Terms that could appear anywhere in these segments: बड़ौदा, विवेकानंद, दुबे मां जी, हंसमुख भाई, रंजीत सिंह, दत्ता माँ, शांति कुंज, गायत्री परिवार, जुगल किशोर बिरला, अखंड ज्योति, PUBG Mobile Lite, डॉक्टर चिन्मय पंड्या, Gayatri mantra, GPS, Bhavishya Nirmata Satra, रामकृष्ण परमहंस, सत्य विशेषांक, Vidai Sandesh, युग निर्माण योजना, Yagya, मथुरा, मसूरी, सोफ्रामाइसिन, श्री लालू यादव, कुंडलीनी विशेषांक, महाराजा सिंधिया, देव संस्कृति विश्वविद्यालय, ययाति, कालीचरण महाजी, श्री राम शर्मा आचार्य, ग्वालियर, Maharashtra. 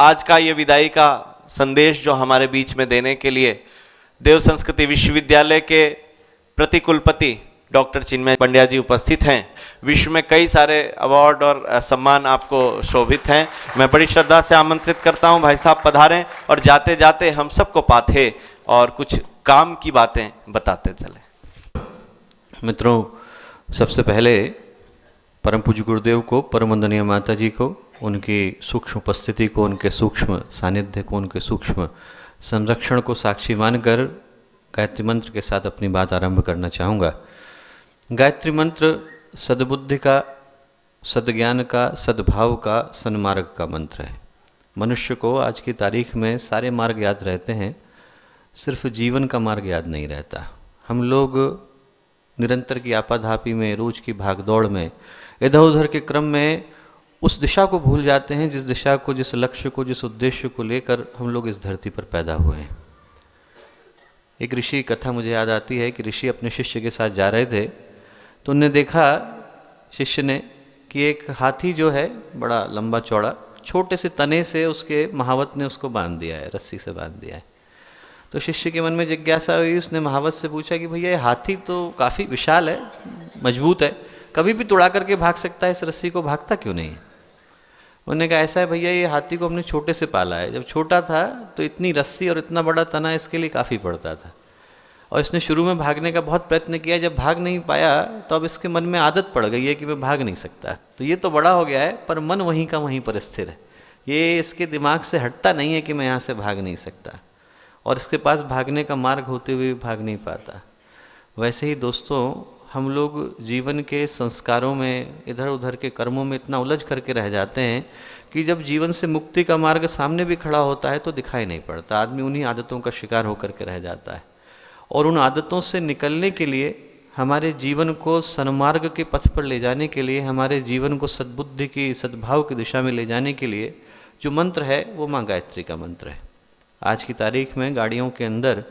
आज का ये विदाई का संदेश जो हमारे बीच में देने के लिए देव संस्कृति विश्वविद्यालय के प्रतिकुलपति डॉक्टर चिन्मय पंड्या जी उपस्थित हैं। विश्व में कई सारे अवार्ड और सम्मान आपको शोभित हैं। मैं बड़ी श्रद्धा से आमंत्रित करता हूं, भाई साहब पधारें और जाते जाते हम सबको पाथे और कुछ काम की बातें बताते चले। मित्रों, सबसे पहले परम पूज्य गुरुदेव को, परम वंदनीय माता जी को, उनकी सूक्ष्म उपस्थिति को, उनके सूक्ष्म सानिध्य को, उनके सूक्ष्म संरक्षण को साक्षी मानकर गायत्री मंत्र के साथ अपनी बात आरंभ करना चाहूँगा। गायत्री मंत्र सद्बुद्धि का, सद्ज्ञान का, सद्भाव का, सन्मार्ग का मंत्र है। मनुष्य को आज की तारीख में सारे मार्ग याद रहते हैं, सिर्फ जीवन का मार्ग याद नहीं रहता। हम लोग निरंतर की आपाधापी में, रोज की भागदौड़ में, इधर उधर के क्रम में उस दिशा को भूल जाते हैं जिस दिशा को, जिस लक्ष्य को, जिस उद्देश्य को लेकर हम लोग इस धरती पर पैदा हुए हैं। एक ऋषि कथा मुझे याद आती है कि ऋषि अपने शिष्य के साथ जा रहे थे तो उन्हें देखा शिष्य ने कि एक हाथी जो है बड़ा लंबा चौड़ा, छोटे से तने से उसके महावत ने उसको बांध दिया है, रस्सी से बांध दिया है। तो शिष्य के मन में जिज्ञासा हुई, उसने महावत से पूछा कि भैया ये हाथी तो काफ़ी विशाल है, मजबूत है, कभी भी तोड़ा करके भाग सकता है, इस रस्सी को भागता क्यों नहीं है? उन्होंने कहा ऐसा है भैया, ये हाथी को हमने छोटे से पाला है। जब छोटा था तो इतनी रस्सी और इतना बड़ा तना इसके लिए काफ़ी पड़ता था और इसने शुरू में भागने का बहुत प्रयत्न किया, जब भाग नहीं पाया तो अब इसके मन में आदत पड़ गई है कि मैं भाग नहीं सकता। तो ये तो बड़ा हो गया है पर मन वहीं का वहीं पर स्थिर है, ये इसके दिमाग से हटता नहीं है कि मैं यहाँ से भाग नहीं सकता और इसके पास भागने का मार्ग होते हुए भी भाग नहीं पाता। वैसे ही दोस्तों, हम लोग जीवन के संस्कारों में, इधर उधर के कर्मों में इतना उलझ करके रह जाते हैं कि जब जीवन से मुक्ति का मार्ग सामने भी खड़ा होता है तो दिखाई नहीं पड़ता। आदमी उन्हीं आदतों का शिकार होकर के रह जाता है और उन आदतों से निकलने के लिए, हमारे जीवन को सन्मार्ग के पथ पर ले जाने के लिए, हमारे जीवन को सद्बुद्धि की, सद्भाव की दिशा में ले जाने के लिए जो मंत्र है वो माँ गायत्री का मंत्र है। आज की तारीख में गाड़ियों के अंदर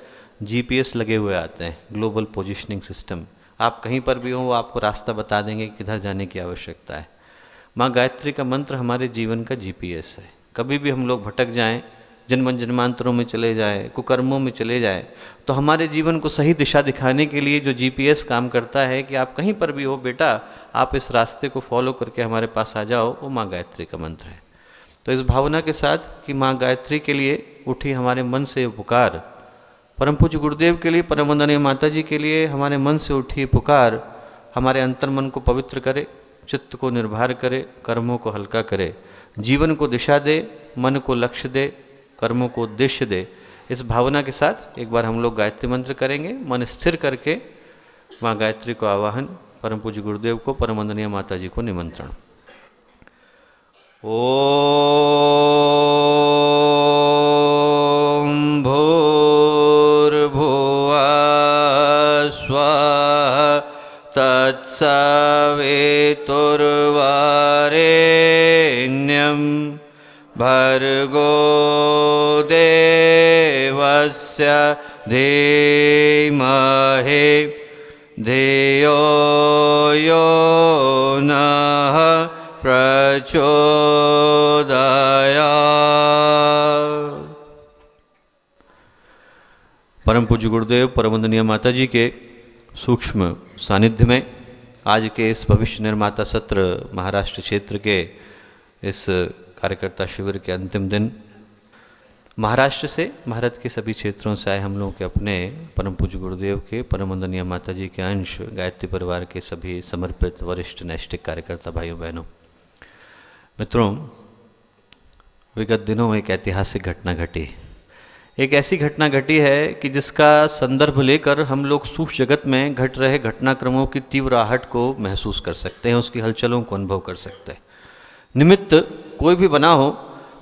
GPS लगे हुए आते हैं, ग्लोबल पोजिशनिंग सिस्टम। आप कहीं पर भी हो वो आपको रास्ता बता देंगे किधर जाने की आवश्यकता है। माँ गायत्री का मंत्र हमारे जीवन का GPS है। कभी भी हम लोग भटक जाएं, जन्म जन्मांतरों में चले जाएं, कुकर्मों में चले जाएं, तो हमारे जीवन को सही दिशा दिखाने के लिए जो GPS काम करता है कि आप कहीं पर भी हो बेटा, आप इस रास्ते को फॉलो करके हमारे पास आ जाओ, वो माँ गायत्री का मंत्र है। तो इस भावना के साथ कि माँ गायत्री के लिए उठी हमारे मन से पुकार, परम पूज्य गुरुदेव के लिए, परम वंदनीय माता जी के लिए हमारे मन से उठी पुकार हमारे अंतर्मन को पवित्र करे, चित्त को निर्भर करे, कर्मों को हल्का करे, जीवन को दिशा दे, मन को लक्ष्य दे, कर्मों को उद्देश्य दे। इस भावना के साथ एक बार हम लोग गायत्री मंत्र करेंगे, मन स्थिर करके माँ गायत्री को आवाहन, परम पूज्य गुरुदेव को, परम वंदनीय माता जी को निमंत्रण। ॐ भूर्भुवः स्वः तत्सवितुर्वरेण्यं भर्गो देवस्य धीमहि धियो यो नः प्रचोदयात्। परम पूज्य गुरुदेव, परम वंदनीय माता जी के सूक्ष्म सानिध्य में आज के इस भविष्य निर्माता सत्र, महाराष्ट्र क्षेत्र के इस कार्यकर्ता शिविर के अंतिम दिन, महाराष्ट्र से, भारत के सभी क्षेत्रों से आए हम लोगों के अपने परम पूज्य गुरुदेव के, परम वंदनीय माता जी के अंश गायत्री परिवार के सभी समर्पित वरिष्ठ नैष्ठिक कार्यकर्ता भाइयों बहनों, मित्रों, विगत दिनों में एक ऐतिहासिक घटना घटी। एक ऐसी घटना घटी है कि जिसका संदर्भ लेकर हम लोग सूक्ष्म जगत में घट रहे घटनाक्रमों की तीव्र आहट को महसूस कर सकते हैं, उसकी हलचलों को अनुभव कर सकते हैं। निमित्त कोई भी बना हो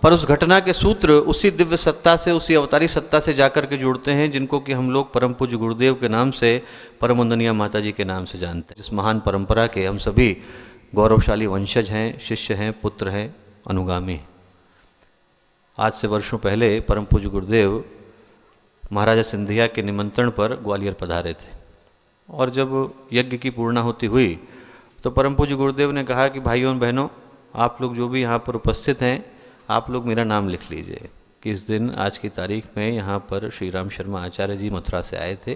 पर उस घटना के सूत्र उसी दिव्य सत्ता से, उसी अवतारी सत्ता से जाकर के जुड़ते हैं जिनको कि हम लोग परम पूज्य गुरुदेव के नाम से, परम वंदनीय माता जी के नाम से जानते हैं। जिस महान परंपरा के हम सभी गौरवशाली वंशज हैं, शिष्य हैं, पुत्र हैं, अनुगामी। आज से वर्षों पहले परम पूज्य गुरुदेव महाराजा सिंधिया के निमंत्रण पर ग्वालियर पधारे थे और जब यज्ञ की पूर्णाहुति हुई तो परम पूज्य गुरुदेव ने कहा कि भाइयों बहनों, आप लोग जो भी यहाँ पर उपस्थित हैं, आप लोग मेरा नाम लिख लीजिए कि इस दिन आज की तारीख में यहाँ पर श्री राम शर्मा आचार्य जी मथुरा से आए थे।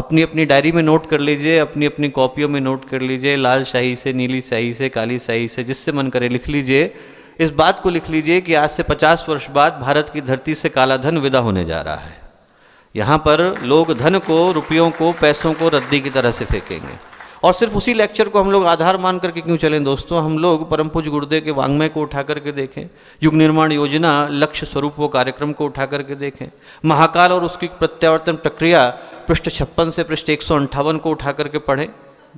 अपनी अपनी डायरी में नोट कर लीजिए, अपनी अपनी कॉपियों में नोट कर लीजिए, लाल शाही से, नीली शाही से, काली शाही से, जिससे मन करे लिख लीजिए। इस बात को लिख लीजिए कि आज से 50 वर्ष बाद भारत की धरती से काला धन विदा होने जा रहा है। यहाँ पर लोग धन को, रुपयों को, पैसों को रद्दी की तरह से फेंकेंगे। और सिर्फ उसी लेक्चर को हम लोग आधार मान करके क्यों चलें दोस्तों, हम लोग परम पूज्य गुरुदेव के वांग्मय को उठा करके देखें, युग निर्माण योजना लक्ष्य स्वरूप वो कार्यक्रम को उठा करके देखें, महाकाल और उसकी प्रत्यावर्तन प्रक्रिया पृष्ठ 56 से पृष्ठ 158 को उठा करके पढ़ें,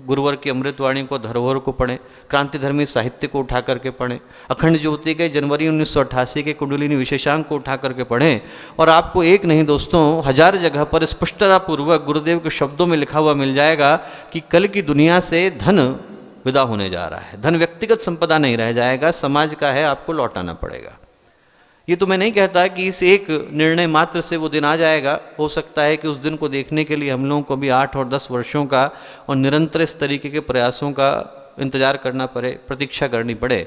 गुरुवर की अमृतवाणी को, धरोहर को पढ़ें, क्रांतिधर्मी साहित्य को उठा करके पढ़ें, अखंड ज्योति के जनवरी 1988 के कुंडलीनी विशेषांक को उठा करके पढ़ें। और आपको एक नहीं दोस्तों, हजार जगह पर स्पष्टतापूर्वक गुरुदेव के शब्दों में लिखा हुआ मिल जाएगा कि कल की दुनिया से धन विदा होने जा रहा है। धन व्यक्तिगत संपदा नहीं रह जाएगा, समाज का है, आपको लौटाना पड़ेगा। ये तो मैं नहीं कहता कि इस एक निर्णय मात्र से वो दिन आ जाएगा। हो सकता है कि उस दिन को देखने के लिए हम लोगों को भी 8 और 10 वर्षों का और निरंतर इस तरीके के प्रयासों का इंतजार करना पड़े, प्रतीक्षा करनी पड़े।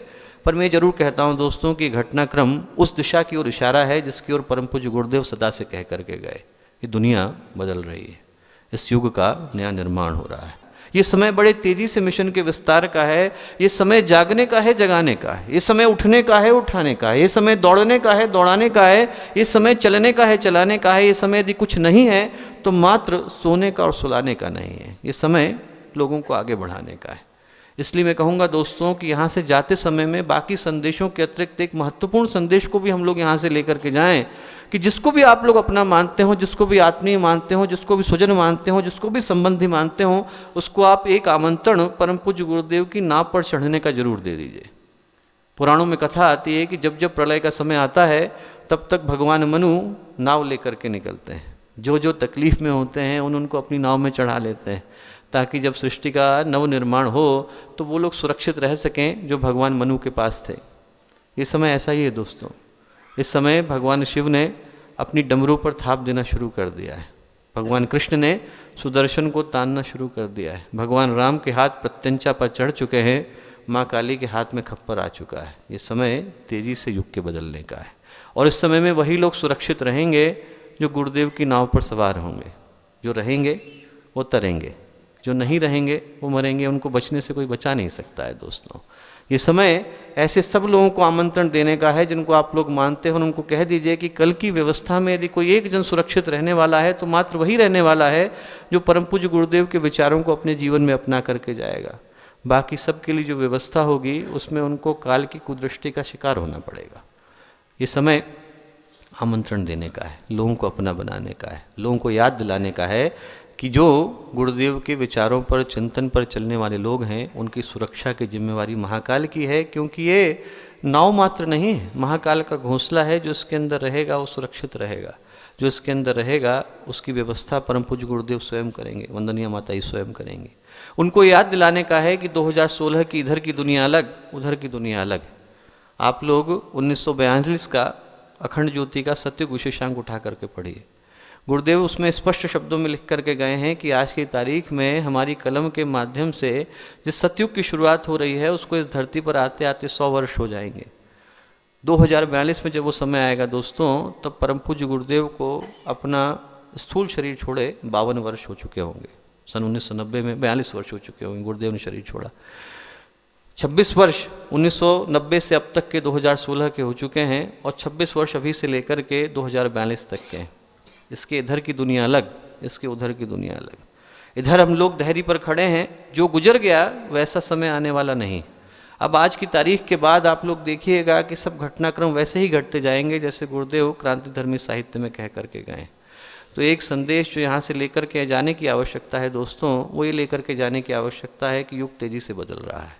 पर मैं जरूर कहता हूं दोस्तों कि घटनाक्रम उस दिशा की ओर इशारा है जिसकी ओर परम पूज्य गुरुदेव सदा से कह करके गए कि दुनिया बदल रही है, इस युग का नया निर्माण हो रहा है। ये समय बड़े तेजी से मिशन के विस्तार का है, ये समय जागने का है, जगाने का है, ये समय उठने का है, उठाने का है, ये समय दौड़ने का है, दौड़ाने का है, ये समय चलने का है, चलाने का है, ये समय यदि कुछ नहीं है तो मात्र सोने का और सुलाने का नहीं है, ये समय लोगों को आगे बढ़ाने का है। इसलिए मैं कहूँगा दोस्तों कि यहाँ से जाते समय में बाकी संदेशों के अतिरिक्त एक महत्वपूर्ण संदेश को भी हम लोग यहाँ से लेकर के जाएँ कि जिसको भी आप लोग अपना मानते हो, जिसको भी आत्मीय मानते हो, जिसको भी स्वजन मानते हो, जिसको भी संबंधी मानते हो, उसको आप एक आमंत्रण परम पूज्य गुरुदेव की नाव पर चढ़ने का जरूर दे दीजिए। पुराणों में कथा आती है कि जब जब प्रलय का समय आता है तब तक भगवान मनु नाव लेकर के निकलते हैं, जो जो तकलीफ में होते हैं उनको अपनी नाव में चढ़ा लेते हैं, ताकि जब सृष्टि का नवनिर्माण हो तो वो लोग सुरक्षित रह सकें जो भगवान मनु के पास थे। ये समय ऐसा ही है दोस्तों, इस समय भगवान शिव ने अपनी डमरू पर थाप देना शुरू कर दिया है, भगवान कृष्ण ने सुदर्शन को तानना शुरू कर दिया है, भगवान राम के हाथ प्रत्यंचा पर चढ़ चुके हैं, माँ काली के हाथ में खप्पर आ चुका है। ये समय तेजी से युग के बदलने का है और इस समय में वही लोग सुरक्षित रहेंगे जो गुरुदेव की नाव पर सवार होंगे। जो रहेंगे वो तरेंगे, जो नहीं रहेंगे वो मरेंगे, उनको बचने से कोई बचा नहीं सकता है दोस्तों। ये समय ऐसे सब लोगों को आमंत्रण देने का है जिनको आप लोग मानते हो, उनको कह दीजिए कि कल की व्यवस्था में यदि कोई एक जन सुरक्षित रहने वाला है तो मात्र वही रहने वाला है जो परम पूज्य गुरुदेव के विचारों को अपने जीवन में अपना करके जाएगा। बाकी सब के लिए जो व्यवस्था होगी उसमें उनको काल की कुदृष्टि का शिकार होना पड़ेगा। ये समय आमंत्रण देने का है, लोगों को अपना बनाने का है, लोगों को याद दिलाने का है कि जो गुरुदेव के विचारों पर, चिंतन पर चलने वाले लोग हैं उनकी सुरक्षा की जिम्मेवारी महाकाल की है, क्योंकि ये नाव मात्र नहीं है, महाकाल का घोंसला है। जो इसके अंदर रहेगा वो सुरक्षित रहेगा, जो इसके अंदर रहेगा उसकी व्यवस्था परम पूज्य गुरुदेव स्वयं करेंगे, वंदनीय माता ही स्वयं करेंगे। उनको याद दिलाने का है कि 2016 की इधर की दुनिया अलग, उधर की दुनिया अलग। आप लोग 1942 का अखंड ज्योति का सत्य विशेषांक उठा करके पढ़िए। गुरुदेव उसमें स्पष्ट शब्दों में लिख करके गए हैं कि आज की तारीख में हमारी कलम के माध्यम से जिस सतयुग की शुरुआत हो रही है उसको इस धरती पर आते आते 100 वर्ष हो जाएंगे। 2042 में जब वो समय आएगा दोस्तों तब परम पूज्य गुरुदेव को अपना स्थूल शरीर छोड़े 52 वर्ष हो चुके होंगे। सन 1990 में 42 वर्ष हो चुके होंगे गुरुदेव ने शरीर छोड़ा। 26 वर्ष 1990 से अब तक के 2016 के हो चुके हैं और 26 वर्ष अभी से लेकर के 2042 तक के हैं। इसके इधर की दुनिया अलग, इसके उधर की दुनिया अलग। इधर हम लोग डहरी पर खड़े हैं, जो गुजर गया वैसा समय आने वाला नहीं। अब आज की तारीख के बाद आप लोग देखिएगा कि सब घटनाक्रम वैसे ही घटते जाएंगे जैसे गुरुदेव क्रांतिधर्मी साहित्य में कह करके गए। तो एक संदेश जो यहाँ से लेकर के जाने की आवश्यकता है दोस्तों, वो ये लेकर के जाने की आवश्यकता है कि युग तेज़ी से बदल रहा है।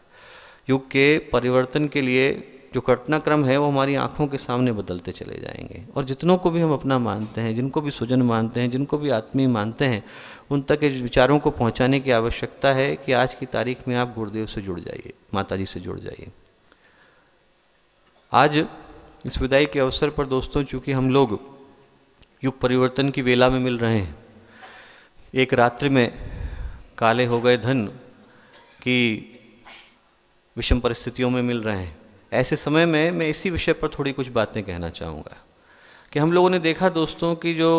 युग के परिवर्तन के लिए जो घटनाक्रम है वो हमारी आंखों के सामने बदलते चले जाएंगे और जितनों को भी हम अपना मानते हैं, जिनको भी स्वजन मानते हैं, जिनको भी आत्मीय मानते हैं, उन तक इस विचारों को पहुंचाने की आवश्यकता है कि आज की तारीख में आप गुरुदेव से जुड़ जाइए, माताजी से जुड़ जाइए। आज इस विदाई के अवसर पर दोस्तों, चूँकि हम लोग युग परिवर्तन की वेला में मिल रहे हैं, एक रात्रि में काले हो गए धन की विषम परिस्थितियों में मिल रहे हैं, ऐसे समय में मैं इसी विषय पर थोड़ी कुछ बातें कहना चाहूँगा कि हम लोगों ने देखा दोस्तों कि जो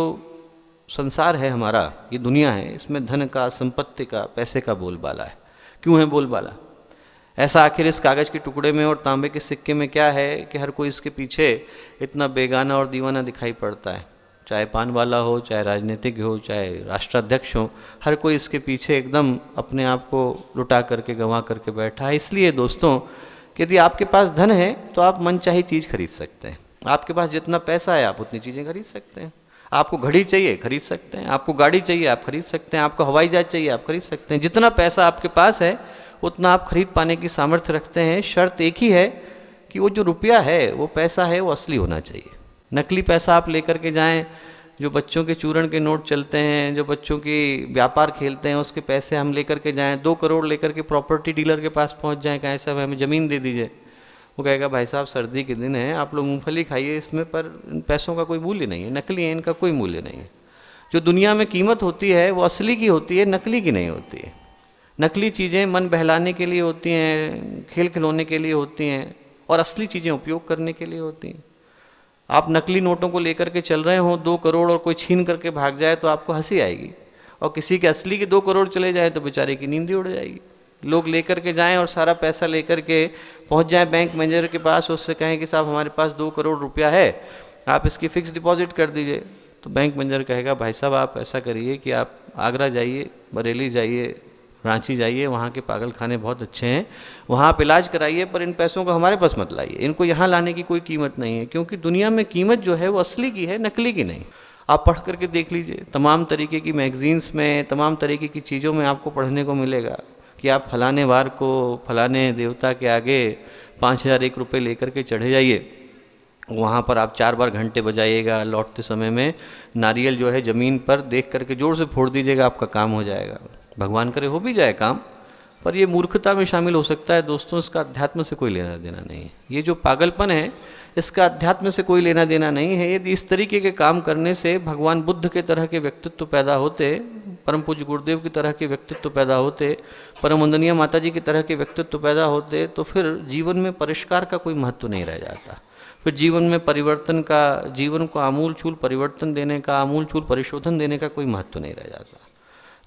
संसार है हमारा, ये दुनिया है, इसमें धन का, संपत्ति का, पैसे का बोलबाला है। क्यों है बोलबाला ऐसा? आखिर इस कागज़ के टुकड़े में और तांबे के सिक्के में क्या है कि हर कोई इसके पीछे इतना बेगाना और दीवाना दिखाई पड़ता है? चाहे पान वाला हो, चाहे राजनीतिक हो, चाहे राष्ट्राध्यक्ष हो, हर कोई इसके पीछे एकदम अपने आप को लुटा करके, गंवा करके बैठा है। इसलिए दोस्तों कि यदि आपके पास धन है तो आप मनचाही चीज़ खरीद सकते हैं। आपके पास जितना पैसा है आप उतनी चीज़ें खरीद सकते हैं। आपको घड़ी चाहिए खरीद सकते हैं, आपको गाड़ी चाहिए आप खरीद सकते हैं, आपको हवाई जहाज चाहिए आप खरीद सकते हैं। जितना पैसा आपके पास है उतना आप खरीद पाने की सामर्थ्य रखते हैं। शर्त एक ही है कि वो जो रुपया है, वो पैसा है, वो असली होना चाहिए। नकली पैसा आप लेकर के जाएं, जो बच्चों के चूरण के नोट चलते हैं, जो बच्चों की व्यापार खेलते हैं, उसके पैसे हम लेकर के जाएं। 2 करोड़ लेकर के प्रॉपर्टी डीलर के पास पहुंच जाएं, कहें साहब हमें ज़मीन दे दीजिए। वो कहेगा भाई साहब सर्दी के दिन है, आप लोग मूँगफली खाइए, इसमें पर इन पैसों का कोई मूल्य नहीं है, नकली है, इनका कोई मूल्य नहीं है। जो दुनिया में कीमत होती है वो असली की होती है, नकली की नहीं होती है। नकली चीज़ें मन बहलाने के लिए होती हैं, खेल खिलौने के लिए होती हैं, और असली चीज़ें उपयोग करने के लिए होती हैं। आप नकली नोटों को लेकर के चल रहे हो 2 करोड़ और कोई छीन करके भाग जाए तो आपको हंसी आएगी, और किसी के असली के 2 करोड़ चले जाए तो बेचारे की नींद ही उड़ जाएगी। लोग लेकर के जाएं और सारा पैसा लेकर के पहुंच जाएं बैंक मैनेजर के पास, उससे कहें कि साहब हमारे पास 2 करोड़ रुपया है, आप इसकी फिक्स डिपॉजिट कर दीजिए। तो बैंक मैनेजर कहेगा भाई साहब आप ऐसा करिए कि आप आगरा जाइए, बरेली जाइए, रांची जाइए, वहाँ के पागल खाने बहुत अच्छे हैं, वहाँ आप इलाज कराइए, पर इन पैसों को हमारे पास मत लाइए, इनको यहाँ लाने की कोई कीमत नहीं है। क्योंकि दुनिया में कीमत जो है वो असली की है, नकली की नहीं। आप पढ़ करके देख लीजिए, तमाम तरीके की मैगजीन्स में, तमाम तरीके की चीज़ों में आपको पढ़ने को मिलेगा कि आप फलाने वार को फलाने देवता के आगे 5001 रुपये लेकर के चढ़े जाइए, वहाँ पर आप 4 बार घंटे बजाइएगा, लौटते समय में नारियल जो है ज़मीन पर देख करके ज़ोर से फोड़ दीजिएगा, आपका काम हो जाएगा। भगवान करे हो भी जाए काम, पर ये मूर्खता में शामिल हो सकता है दोस्तों, इसका अध्यात्म से कोई लेना देना नहीं है। ये जो पागलपन है इसका अध्यात्म से कोई लेना देना नहीं है। यदि इस तरीके के काम करने से भगवान बुद्ध के तरह के व्यक्तित्व पैदा होते, परम पूज्य गुरुदेव की तरह के व्यक्तित्व पैदा होते, परम वंदनीय माता जी की तरह के व्यक्तित्व पैदा होते, तो फिर जीवन में परिष्कार का कोई महत्व नहीं रह जाता। फिर जीवन में परिवर्तन का, जीवन को आमूल चूल परिवर्तन देने का, आमूल चूल परिशोधन देने का कोई महत्व नहीं रह जाता।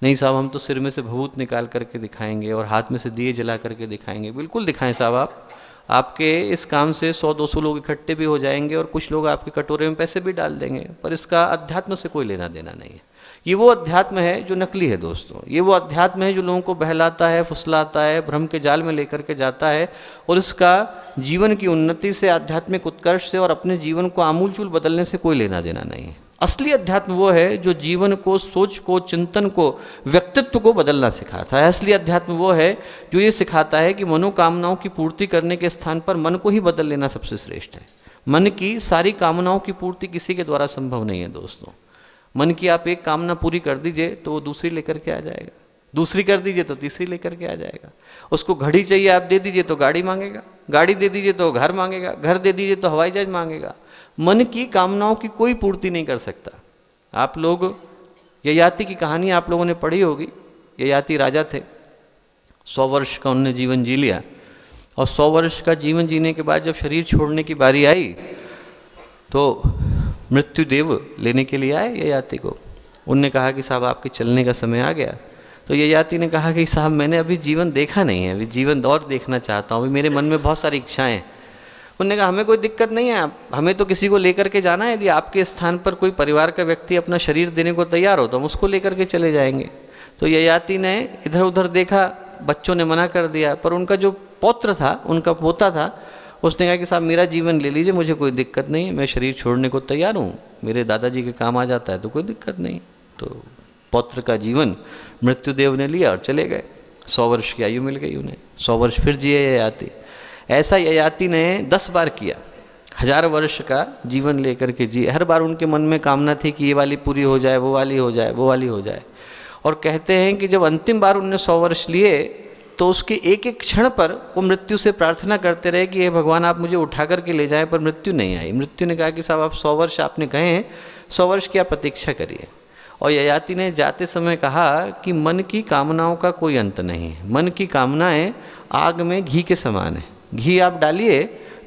नहीं साहब हम तो सिर में से भभूत निकाल करके दिखाएंगे और हाथ में से दिए जला करके दिखाएंगे। बिल्कुल दिखाएं साहब आप, आपके इस काम से 100-200 लोग इकट्ठे भी हो जाएंगे और कुछ लोग आपके कटोरे में पैसे भी डाल देंगे, पर इसका अध्यात्म से कोई लेना देना नहीं है। ये वो अध्यात्म है जो नकली है दोस्तों, ये वो अध्यात्म है जो लोगों को बहलाता है, फुसलाता है, भ्रम के जाल में लेकर के जाता है, और इसका जीवन की उन्नति से, आध्यात्मिक उत्कर्ष से और अपने जीवन को आमूलचूल बदलने से कोई लेना देना नहीं है। असली अध्यात्म वो है जो जीवन को, सोच को, चिंतन को, व्यक्तित्व को बदलना सिखाता है। असली अध्यात्म वो है जो ये सिखाता है कि मनोकामनाओं की पूर्ति करने के स्थान पर मन को ही बदल लेना सबसे श्रेष्ठ है। मन की सारी कामनाओं की पूर्ति किसी के द्वारा संभव नहीं है दोस्तों। मन की आप एक कामना पूरी कर दीजिए तो वो दूसरी लेकर के आ जाएगा, दूसरी कर दीजिए तो तीसरी लेकर के आ जाएगा। उसको घड़ी चाहिए आप दे दीजिए तो गाड़ी मांगेगा, गाड़ी दे दीजिए तो घर मांगेगा, घर दे दीजिए तो हवाई जहाज मांगेगा। मन की कामनाओं की कोई पूर्ति नहीं कर सकता। आप लोग ययाति की कहानी आप लोगों ने पढ़ी होगी। ययाति राजा थे, 100 वर्ष का उन्होंने जीवन जी लिया, और 100 वर्ष का जीवन जीने के बाद जब शरीर छोड़ने की बारी आई तो मृत्युदेव लेने के लिए आए ययाति को। उनने कहा कि साहब आपके चलने का समय आ गया। तो ययाति ने कहा कि साहब मैंने अभी जीवन देखा नहीं है, अभी जीवन और देखना चाहता हूँ, अभी मेरे मन में बहुत सारी इच्छाएँ हैं। उन्होंने कहा हमें कोई दिक्कत नहीं है, हमें तो किसी को लेकर के जाना है। यदि आपके स्थान पर कोई परिवार का व्यक्ति अपना शरीर देने को तैयार हो तो हम उसको लेकर के चले जाएंगे। तो ययाति ने इधर उधर देखा, बच्चों ने मना कर दिया, पर उनका जो पौत्र था, उनका पोता था, उसने कहा कि साहब मेरा जीवन ले लीजिए, मुझे कोई दिक्कत नहीं है, मैं शरीर छोड़ने को तैयार हूँ, मेरे दादाजी के काम आ जाता है तो कोई दिक्कत नहीं। तो पौत्र का जीवन मृत्युदेव ने लिया और चले गए। 100 वर्ष की आयु मिल गई उन्हें, 100 वर्ष फिर जिए ययाति। ऐसा ययाति ने 10 बार किया, 1000 वर्ष का जीवन लेकर के जी। हर बार उनके मन में कामना थी कि ये वाली पूरी हो जाए, वो वाली हो जाए, वो वाली हो जाए। और कहते हैं कि जब अंतिम बार उनने 100 वर्ष लिए तो उसके एक एक क्षण पर वो मृत्यु से प्रार्थना करते रहे कि हे भगवान आप मुझे उठा करके ले जाएं, पर मृत्यु नहीं आई। मृत्यु ने कहा कि साहब आप 100 वर्ष आपने कहे हैं, 100 वर्ष की आप प्रतीक्षा करिए। और ययाति ने जाते समय कहा कि मन की कामनाओं का कोई अंत नहीं है, मन की कामनाएँ आग में घी के समान है। घी आप डालिए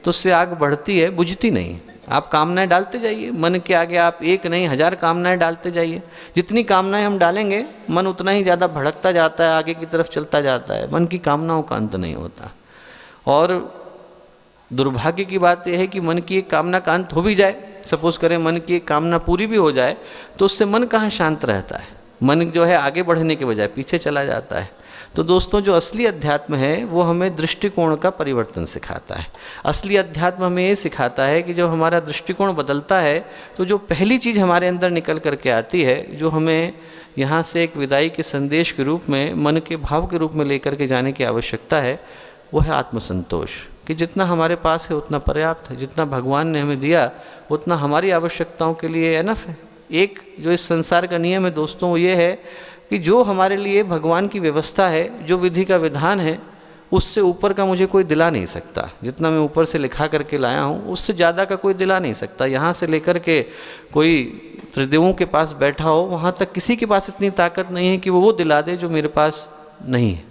तो उससे आग बढ़ती है, बुझती नहीं। आप कामनाएं डालते जाइए, मन के आगे आप एक नहीं 1000 कामनाएं डालते जाइए। जितनी कामनाएं हम डालेंगे मन उतना ही ज़्यादा भड़कता जाता है, आगे की तरफ चलता जाता है। मन की कामनाओं का अंत नहीं होता। और दुर्भाग्य की बात यह है कि मन की एक कामना का अंत हो भी जाए, सपोज करें मन की एक कामना पूरी भी हो जाए, तो उससे मन कहाँ शांत रहता है। मन जो है आगे बढ़ने के बजाय पीछे चला जाता है। तो दोस्तों, जो असली अध्यात्म है वो हमें दृष्टिकोण का परिवर्तन सिखाता है। असली अध्यात्म हमें ये सिखाता है कि जब हमारा दृष्टिकोण बदलता है तो जो पहली चीज़ हमारे अंदर निकल करके आती है, जो हमें यहाँ से एक विदाई के संदेश के रूप में, मन के भाव के रूप में लेकर के जाने की आवश्यकता है, वो है आत्मसंतोष। कि जितना हमारे पास है उतना पर्याप्त है, जितना भगवान ने हमें दिया उतना हमारी आवश्यकताओं के लिए एनफ है। एक जो इस संसार का नियम है दोस्तों वो ये है कि जो हमारे लिए भगवान की व्यवस्था है, जो विधि का विधान है, उससे ऊपर का मुझे कोई दिला नहीं सकता। जितना मैं ऊपर से लिखा करके लाया हूँ उससे ज़्यादा का कोई दिला नहीं सकता। यहाँ से लेकर के कोई त्रिदेवों के पास बैठा हो, वहाँ तक किसी के पास इतनी ताकत नहीं है कि वो दिला दे जो मेरे पास नहीं है।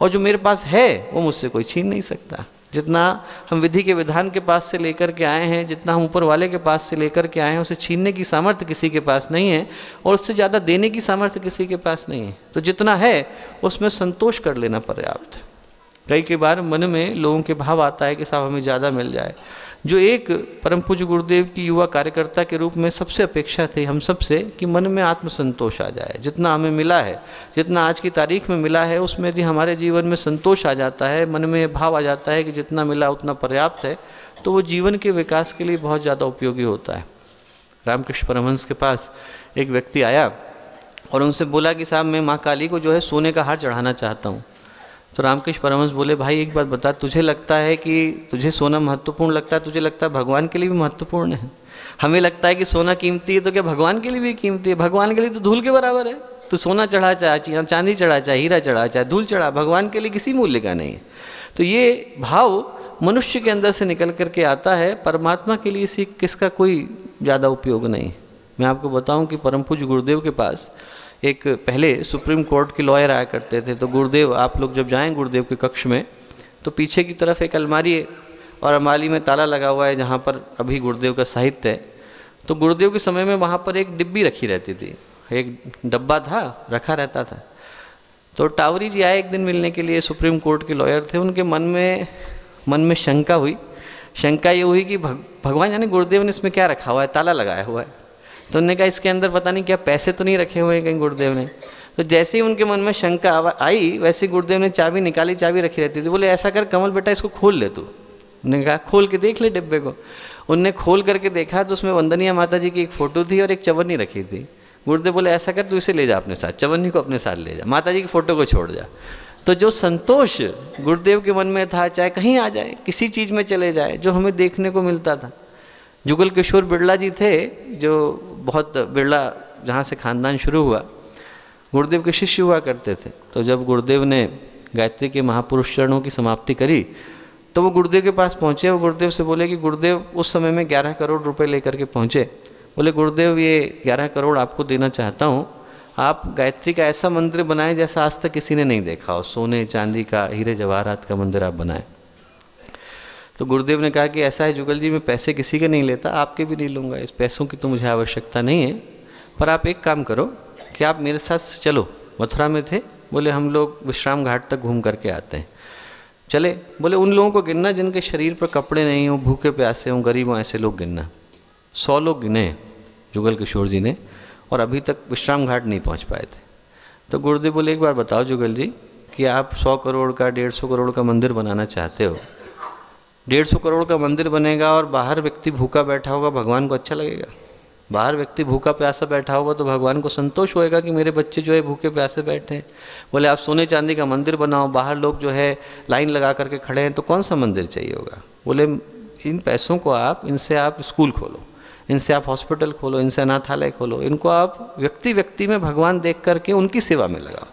और जो मेरे पास है वो मुझसे कोई छीन नहीं सकता। जितना हम विधि के विधान के पास से लेकर के आए हैं, जितना हम ऊपर वाले के पास से लेकर के आए हैं, उसे छीनने की सामर्थ्य किसी के पास नहीं है और उससे ज़्यादा देने की सामर्थ्य किसी के पास नहीं है। तो जितना है उसमें संतोष कर लेना पर्याप्त। कई बार मन में लोगों के भाव आता है कि साहब हमें ज़्यादा मिल जाए। जो एक परम पूज्य गुरुदेव की युवा कार्यकर्ता के रूप में सबसे अपेक्षा थी हम सबसे कि मन में आत्मसंतोष आ जाए। जितना हमें मिला है, जितना आज की तारीख में मिला है, उसमें यदि हमारे जीवन में संतोष आ जाता है, मन में भाव आ जाता है कि जितना मिला उतना पर्याप्त है, तो वो जीवन के विकास के लिए बहुत ज़्यादा उपयोगी होता है। रामकृष्ण परमहंस के पास एक व्यक्ति आया और उनसे बोला कि साहब मैं माँ काली को जो है सोने का हार चढ़ाना चाहता हूँ। तो रामकृष्ण परमहंस बोले, भाई एक बात बता, तुझे लगता है कि तुझे सोना महत्वपूर्ण लगता है, तुझे लगता है भगवान के लिए भी महत्वपूर्ण है। हमें लगता है कि सोना कीमती है तो क्या भगवान के लिए भी कीमती है? भगवान के लिए तो धूल के बराबर है। तो सोना चढ़ा चाहे, चांदी चढ़ा चाहे, हीरा चढ़ा चाहे, धूल चढ़ा, भगवान के लिए किसी मूल्य का नहीं है। तो ये भाव मनुष्य के अंदर से निकल करके आता है। परमात्मा के लिए इसी किसका कोई ज़्यादा उपयोग नहीं। मैं आपको बताऊँ कि परम पूज्य गुरुदेव के पास एक पहले सुप्रीम कोर्ट के लॉयर आया करते थे। तो गुरुदेव, आप लोग जब जाएं गुरुदेव के कक्ष में तो पीछे की तरफ एक अलमारी है और अलमारी में ताला लगा हुआ है जहाँ पर अभी गुरुदेव का साहित्य है। तो गुरुदेव के समय में वहाँ पर एक डिब्बी रखी रहती थी, एक डब्बा था रखा रहता था। तो टावरी जी आए एक दिन मिलने के लिए, सुप्रीम कोर्ट के लॉयर थे। उनके मन में शंका हुई। शंका ये हुई कि भगवान जाने गुरुदेव ने इसमें क्या रखा हुआ है, ताला लगाया हुआ है। तो उन्होंने कहा इसके अंदर पता नहीं क्या पैसे तो नहीं रखे हुए हैं कहीं गुरुदेव ने। तो जैसे ही उनके मन में शंका आई वैसे गुरुदेव ने चाबी निकाली, चाबी रखी रहती थी। बोले ऐसा कर कमल बेटा इसको खोल ले तू। उन्होंने कहा खोल के देख ले डिब्बे को। उनने खोल करके देखा तो उसमें वंदनीय माता जी की एक फ़ोटो थी और एक चवन्नी रखी थी। गुरुदेव बोले ऐसा कर तू इसे ले जा अपने साथ, चवन्नी को अपने साथ ले जा, माता जी की फ़ोटो को छोड़ जा। तो जो संतोष गुरुदेव के मन में था, चाहे कहीं आ जाए, किसी चीज़ में चले जाए, जो हमें देखने को मिलता था। जुगल किशोर बिरला जी थे, जो बहुत बिरला जहाँ से खानदान शुरू हुआ, गुरुदेव के शिष्य हुआ करते थे। तो जब गुरुदेव ने गायत्री के महापुरुष चरणों की समाप्ति करी तो वो गुरुदेव के पास पहुँचे। वो गुरुदेव से बोले कि गुरुदेव, उस समय में 11 करोड़ रुपए लेकर के पहुँचे। बोले गुरुदेव ये 11 करोड़ आपको देना चाहता हूँ, आप गायत्री का ऐसा मंदिर बनाएं जैसा आज तक किसी ने नहीं देखा हो, सोने चांदी का, हीरे जवाहरात का मंदिर आप बनाएं। तो गुरुदेव ने कहा कि ऐसा है जुगल जी, मैं पैसे किसी के नहीं लेता, आपके भी नहीं लूँगा, इस पैसों की तो मुझे आवश्यकता नहीं है, पर आप एक काम करो कि आप मेरे साथ चलो। मथुरा में थे, बोले हम लोग विश्राम घाट तक घूम करके आते हैं। चले, बोले उन लोगों को गिनना जिनके शरीर पर कपड़े नहीं हों, भूखे प्यासे हों, गरीब हों, ऐसे लोग गिनना। 100 लोग गिने जुगल किशोर जी ने और अभी तक विश्राम घाट नहीं पहुँच पाए थे। तो गुरुदेव बोले एक बार बताओ जुगल जी कि आप 100 करोड़ का, 150 करोड़ का मंदिर बनाना चाहते हो। 150 करोड़ का मंदिर बनेगा और बाहर व्यक्ति भूखा बैठा होगा, भगवान को अच्छा लगेगा। बाहर व्यक्ति भूखा प्यासा बैठा होगा तो भगवान को संतोष होएगा कि मेरे बच्चे जो है भूखे प्यासे बैठे हैं। बोले आप सोने चांदी का मंदिर बनाओ, बाहर लोग जो है लाइन लगा करके खड़े हैं, तो कौन सा मंदिर चाहिए होगा? बोले इन पैसों को आप, इनसे आप स्कूल खोलो, इनसे आप हॉस्पिटल खोलो, इनसे अनाथालय खोलो, इनको आप व्यक्ति व्यक्ति में भगवान देख करके उनकी सेवा में लगाओ।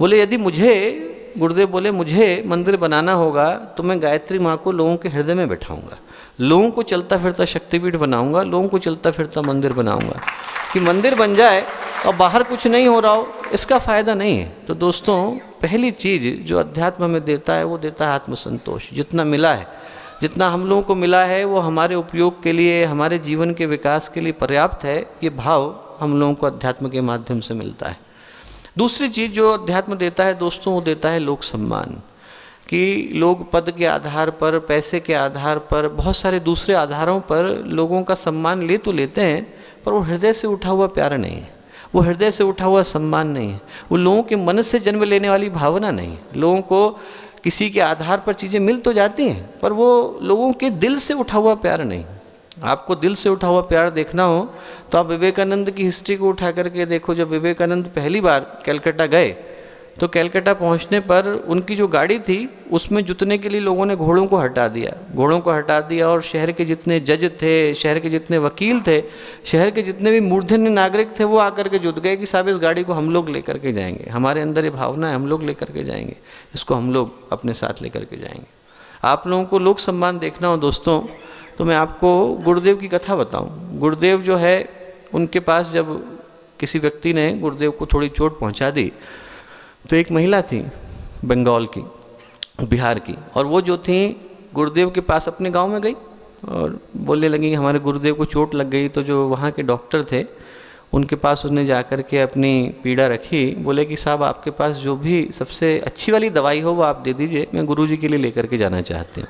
बोले यदि मुझे, गुरुदेव बोले मुझे मंदिर बनाना होगा तो मैं गायत्री माँ को लोगों के हृदय में बैठाऊंगा, लोगों को चलता फिरता शक्तिपीठ बनाऊंगा, लोगों को चलता फिरता मंदिर बनाऊंगा कि मंदिर बन जाए और बाहर कुछ नहीं हो रहा हो, इसका फ़ायदा नहीं है। तो दोस्तों, पहली चीज़ जो अध्यात्म हमें देता है वो देता है आत्मसंतोष। जितना मिला है जितना हम लोगों को मिला है वो हमारे उपयोग के लिए, हमारे जीवन के विकास के लिए पर्याप्त है। ये भाव हम लोगों को अध्यात्म के माध्यम से मिलता है। दूसरी चीज़ जो अध्यात्म देता है दोस्तों, वो देता है लोक सम्मान, कि लोग पद के आधार पर, पैसे के आधार पर, बहुत सारे दूसरे आधारों पर लोगों का सम्मान ले तो लेते हैं, पर वो हृदय से उठा हुआ प्यार नहीं है, वो हृदय से उठा हुआ सम्मान नहीं है, वो लोगों के मन से जन्म लेने वाली भावना नहीं है। लोगों को किसी के आधार पर चीज़ें मिल तो जाती हैं, पर वो लोगों के दिल से उठा हुआ प्यार नहीं। आपको दिल से उठा हुआ प्यार देखना हो तो आप विवेकानंद की हिस्ट्री को उठा करके देखो। जब विवेकानंद पहली बार कलकत्ता गए तो कलकत्ता पहुंचने पर उनकी जो गाड़ी थी उसमें जुतने के लिए लोगों ने घोड़ों को हटा दिया, घोड़ों को हटा दिया, और शहर के जितने जज थे, शहर के जितने वकील थे, शहर के जितने भी मूर्धन्य नागरिक थे, वो आकर के जुट गए कि साहब इस गाड़ी को हम लोग ले करके जाएंगे, हमारे अंदर ये भावना है, हम लोग ले करके जाएंगे, इसको हम लोग अपने साथ ले करके जाएंगे। आप लोगों को लोक सम्मान देखना हो दोस्तों तो मैं आपको गुरुदेव की कथा बताऊं। गुरुदेव जो है, उनके पास जब किसी व्यक्ति ने गुरुदेव को थोड़ी चोट पहुंचा दी, तो एक महिला थी बंगाल की, बिहार की, और वो जो थी गुरुदेव के पास अपने गांव में गई और बोलने लगी कि हमारे गुरुदेव को चोट लग गई। तो जो वहाँ के डॉक्टर थे उनके पास उसने जा कर के अपनी पीड़ा रखी, बोले कि साहब आपके पास जो भी सबसे अच्छी वाली दवाई हो वो आप दे दीजिए, मैं गुरुजी के लिए ले करके जाना चाहती हूँ।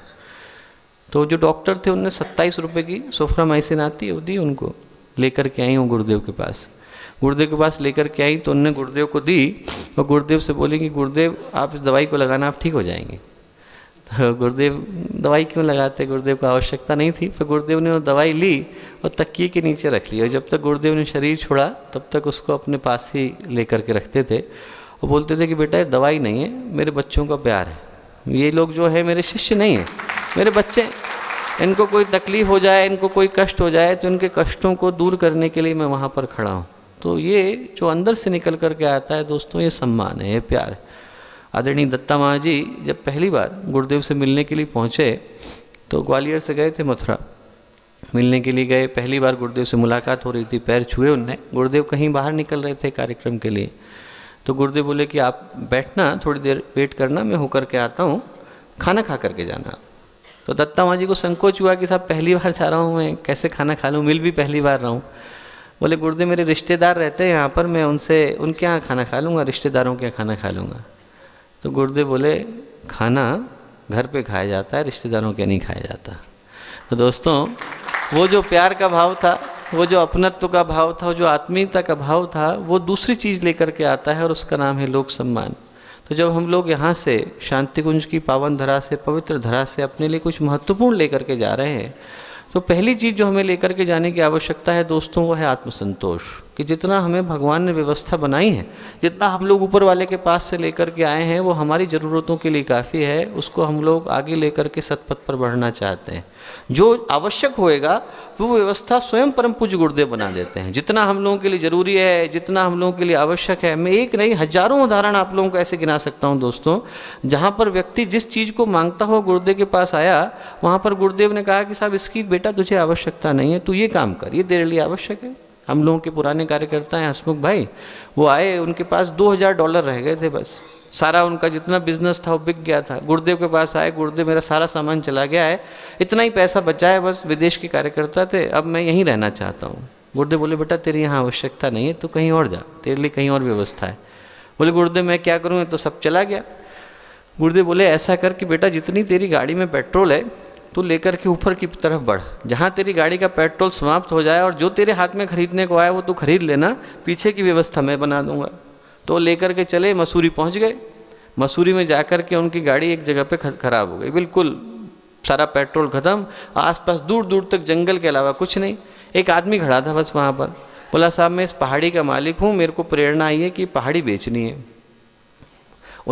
तो जो डॉक्टर थे उनने 27 रुपये की सोफ्रामाइसिन आती है वो दी उनको, लेकर के आई वो गुरुदेव के पास। गुरुदेव के पास लेकर के आई तो उनने गुरुदेव को दी और गुरुदेव से बोली कि गुरुदेव आप इस दवाई को लगाना, आप ठीक हो जाएंगे। तो गुरुदेव दवाई क्यों लगाते, गुरुदेव को आवश्यकता नहीं थी। फिर गुरुदेव ने वो दवाई ली और तकिए के नीचे रख ली, और जब तक गुरुदेव ने शरीर छोड़ा तब तक उसको अपने पास ही ले करके रखते थे और बोलते थे कि बेटा ये दवाई नहीं है, मेरे बच्चों का प्यार है, ये लोग जो है मेरे शिष्य नहीं है, मेरे बच्चे, इनको कोई तकलीफ़ हो जाए, इनको कोई कष्ट हो जाए तो इनके कष्टों को दूर करने के लिए मैं वहाँ पर खड़ा हूँ। तो ये जो अंदर से निकल कर के आता है दोस्तों, ये सम्मान है, ये प्यार है। आदरणीय दत्ता माँ जी जब पहली बार गुरुदेव से मिलने के लिए पहुँचे तो ग्वालियर से गए थे मथुरा, मिलने के लिए गए, पहली बार गुरुदेव से मुलाकात हो रही थी, पैर छुए उनने, गुरुदेव कहीं बाहर निकल रहे थे कार्यक्रम के लिए। तो गुरुदेव बोले कि आप बैठना, थोड़ी देर वेट करना, मैं होकर के आता हूँ, खाना खा करके जाना। तो दत्ता माँ जी को संकोच हुआ कि साहब पहली बार जा रहा हूँ, मैं कैसे खाना खा लूँ, मिल भी पहली बार रहा हूँ। बोले गुरुदेव मेरे रिश्तेदार रहते हैं यहाँ पर, मैं उनसे उनके यहाँ खाना खा लूँगा, रिश्तेदारों के यहाँ खाना खा लूँगा। तो गुरुदेव बोले खाना घर पे खाया जाता है, रिश्तेदारों के नहीं खाया जाता। तो दोस्तों वो जो प्यार का भाव था, वो जो अपनत्व का भाव था, वो जो आत्मीयता का भाव था, वो दूसरी चीज़ लेकर के आता है और उसका नाम है लोक सम्मान। तो जब हम लोग यहाँ से शांति कुंज की पावन धरा से, पवित्र धरा से अपने लिए कुछ महत्वपूर्ण लेकर के जा रहे हैं, तो पहली चीज़ जो हमें लेकर के जाने की आवश्यकता है दोस्तों, वो है आत्मसंतोष, कि जितना हमें भगवान ने व्यवस्था बनाई है, जितना हम लोग ऊपर वाले के पास से लेकर के आए हैं, वो हमारी ज़रूरतों के लिए काफ़ी है। उसको हम लोग आगे लेकर के सतपथ पर बढ़ना चाहते हैं। जो आवश्यक होएगा वो व्यवस्था स्वयं परम पूज्य गुरुदेव बना देते हैं। जितना हम लोगों के लिए ज़रूरी है, जितना हम लोगों के लिए आवश्यक है, मैं एक नहीं हज़ारों उदाहरण आप लोगों को ऐसे गिना सकता हूँ दोस्तों, जहाँ पर व्यक्ति जिस चीज़ को मांगता हुआ गुरुदेव के पास आया, वहाँ पर गुरुदेव ने कहा कि साहब इसकी बेटा तुझे आवश्यकता नहीं है, तू ये काम कर, ये तेरे लिए आवश्यक है। हम लोगों के पुराने कार्यकर्ता हैं हंसमुख भाई, वो आए, उनके पास $2000 रह गए थे, बस सारा उनका जितना बिजनेस था वो बिक गया था। गुरुदेव के पास आए, गुरुदेव मेरा सारा सामान चला गया है, इतना ही पैसा बचा है, बस विदेश के कार्यकर्ता थे, अब मैं यहीं रहना चाहता हूँ। गुरुदेव बोले बेटा तेरी यहाँ आवश्यकता नहीं है, तू कहीं और जा, तेरे लिए कहीं और व्यवस्था है। बोले गुरुदेव मैं क्या करूँ, तो सब चला गया। गुरुदेव बोले ऐसा कर कि बेटा जितनी तेरी गाड़ी में पेट्रोल है तो लेकर के ऊपर की तरफ बढ़, जहाँ तेरी गाड़ी का पेट्रोल समाप्त हो जाए और जो तेरे हाथ में खरीदने को आए वो तू खरीद लेना, पीछे की व्यवस्था मैं बना दूंगा। तो लेकर के चले, मसूरी पहुँच गए। मसूरी में जाकर के उनकी गाड़ी एक जगह पे ख़राब हो गई, बिल्कुल सारा पेट्रोल ख़त्म, आसपास दूर दूर तक जंगल के अलावा कुछ नहीं। एक आदमी खड़ा था बस वहाँ पर, बोला साहब मैं इस पहाड़ी का मालिक हूँ, मेरे को प्रेरणा आई है कि पहाड़ी बेचनी है।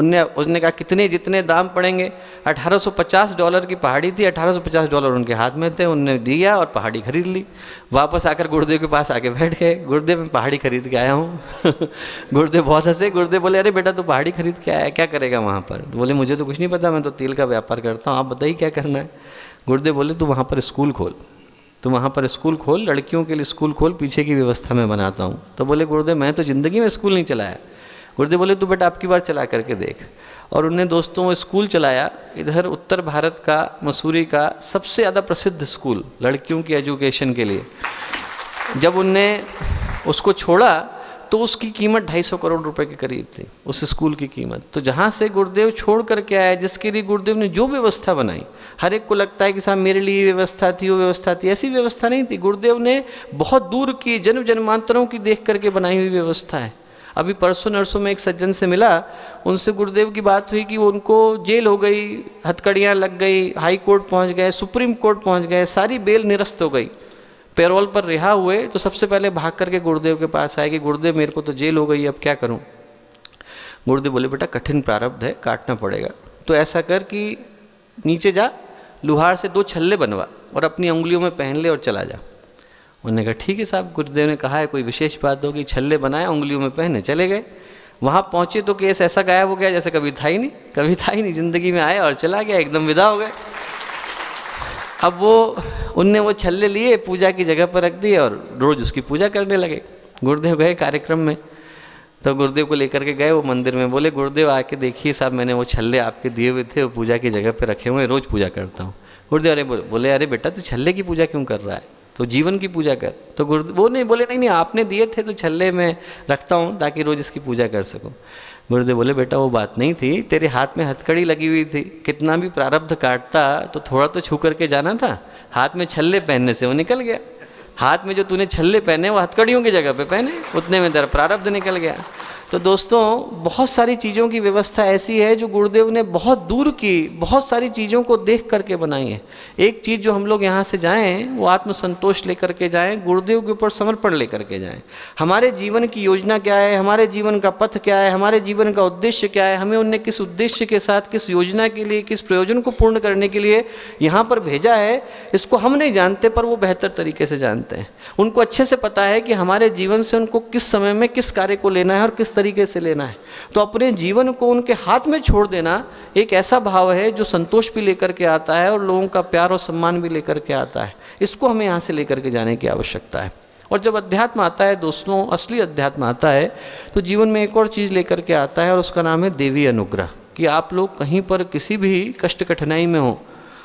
उसने कहा कितने, जितने दाम पड़ेंगे। $1850 की पहाड़ी थी, $1850 उनके हाथ में थे, उनने दिया और पहाड़ी खरीद ली। वापस आकर गुरुदेव के पास आके बैठ गए, गुरुदेव मैं पहाड़ी खरीद के आया हूँ। गुरुदेव बहुत हंसे। गुरुदेव बोले अरे बेटा तू पहाड़ी खरीद के आया, क्या करेगा वहाँ पर? बोले मुझे तो कुछ नहीं पता, मैं तो तेल का व्यापार करता हूँ, आप बताइए क्या करना है। गुरुदेव बोले तू वहाँ पर स्कूल खोल, तो वहाँ पर स्कूल खोल, लड़कियों के लिए स्कूल खोल, पीछे की व्यवस्था मैं बनाता हूँ। तो बोले गुरुदेव मैं तो ज़िंदगी में स्कूल नहीं चलाया। गुरुदेव बोले तू बेटा आपकी बार चला करके देख। और उन्हें दोस्तों वो स्कूल चलाया, इधर उत्तर भारत का मसूरी का सबसे ज़्यादा प्रसिद्ध स्कूल लड़कियों की एजुकेशन के लिए। जब उनने उसको छोड़ा तो उसकी कीमत 250 करोड़ रुपए के करीब थी, उस स्कूल की कीमत। तो जहाँ से गुरुदेव छोड़ करके आया, जिसके लिए गुरुदेव ने जो व्यवस्था बनाई, हर एक को लगता है कि साहब मेरे लिए व्यवस्था थी, वो व्यवस्था थी, ऐसी व्यवस्था नहीं थी। गुरुदेव ने बहुत दूर की जन्म जन्मांतरों की देख करके बनाई हुई व्यवस्था है। अभी परसों नरसों में एक सज्जन से मिला, उनसे गुरुदेव की बात हुई कि उनको जेल हो गई, हथकड़ियाँ लग गई, हाई कोर्ट पहुँच गए, सुप्रीम कोर्ट पहुँच गए, सारी बेल निरस्त हो गई। पैरोल पर रिहा हुए तो सबसे पहले भाग करके गुरुदेव के पास आए कि गुरुदेव मेरे को तो जेल हो गई, अब क्या करूं। गुरुदेव बोले बेटा कठिन प्रारब्ध है, काटना पड़ेगा। तो ऐसा कर कि नीचे जा, लुहार से 2 छल्ले बनवा और अपनी उंगलियों में पहन ले और चला जा। उन्होंने कहा ठीक है साहब, गुरुदेव ने कहा है, कोई विशेष बात होगी। छल्ले बनाए, उंगलियों में पहने, चले गए। वहाँ पहुँचे तो केस ऐसा गायब हो गया जैसे कभी था ही नहीं, कभी था ही नहीं जिंदगी में, आया और चला गया, एकदम विदा हो गए। अब उनने वो छल्ले लिए, पूजा की जगह पर रख दिए और रोज़ उसकी पूजा करने लगे। गुरुदेव गए कार्यक्रम में, तो गुरुदेव को लेकर के गए वो मंदिर में, बोले गुरुदेव आके देखिए साहब, मैंने वो छल्ले आपके दिए हुए थे, वो पूजा की जगह पर रखे हुए हैं, रोज़ पूजा करता हूँ। गुरुदेव अरे बोले अरे बेटा तू छल्ले की पूजा क्यों कर रहा है, तो जीवन की पूजा कर। तो गुरुदेव वो नहीं बोले नहीं नहीं आपने दिए थे तो छल्ले में रखता हूँ ताकि रोज़ इसकी पूजा कर सकूँ। गुरुदेव बोले बेटा वो बात नहीं थी, तेरे हाथ में हथकड़ी लगी हुई थी, कितना भी प्रारब्ध काटता तो थोड़ा तो छू करके जाना था, हाथ में छल्ले पहनने से वो निकल गया। हाथ में जो तूने छल्ले पहने वो हथकड़ियों की जगह पे पहने, उतने में तेरा प्रारब्ध निकल गया। तो दोस्तों बहुत सारी चीज़ों की व्यवस्था ऐसी है जो गुरुदेव ने बहुत दूर की, बहुत सारी चीज़ों को देख करके बनाई है। एक चीज़ जो हम लोग यहाँ से जाएँ वो आत्मसंतोष लेकर के जाएँ, गुरुदेव के ऊपर समर्पण लेकर के जाएँ। हमारे जीवन की योजना क्या है, हमारे जीवन का पथ क्या है, हमारे जीवन का उद्देश्य क्या है, हमें उनने किस उद्देश्य के साथ, किस योजना के लिए, किस प्रयोजन को पूर्ण करने के लिए यहाँ पर भेजा है, इसको हम नहीं जानते पर वो बेहतर तरीके से जानते हैं। उनको अच्छे से पता है कि हमारे जीवन से उनको किस समय में किस कार्य को लेना है और किस तरीके से लेना है। तो अपने जीवन को उनके हाथ में छोड़ देना एक ऐसा भाव है जो संतोष भी लेकर के आता है और लोगों का प्यार और सम्मान भी लेकर के आता है। इसको हमें यहाँ से लेकर के जाने की आवश्यकता है। और जब अध्यात्म आता है दोस्तों, असली अध्यात्म आता है, तो जीवन में एक और चीज़ लेकर के आता है और उसका नाम है देवी अनुग्रह। कि आप लोग कहीं पर किसी भी कष्ट कठिनाई में हो,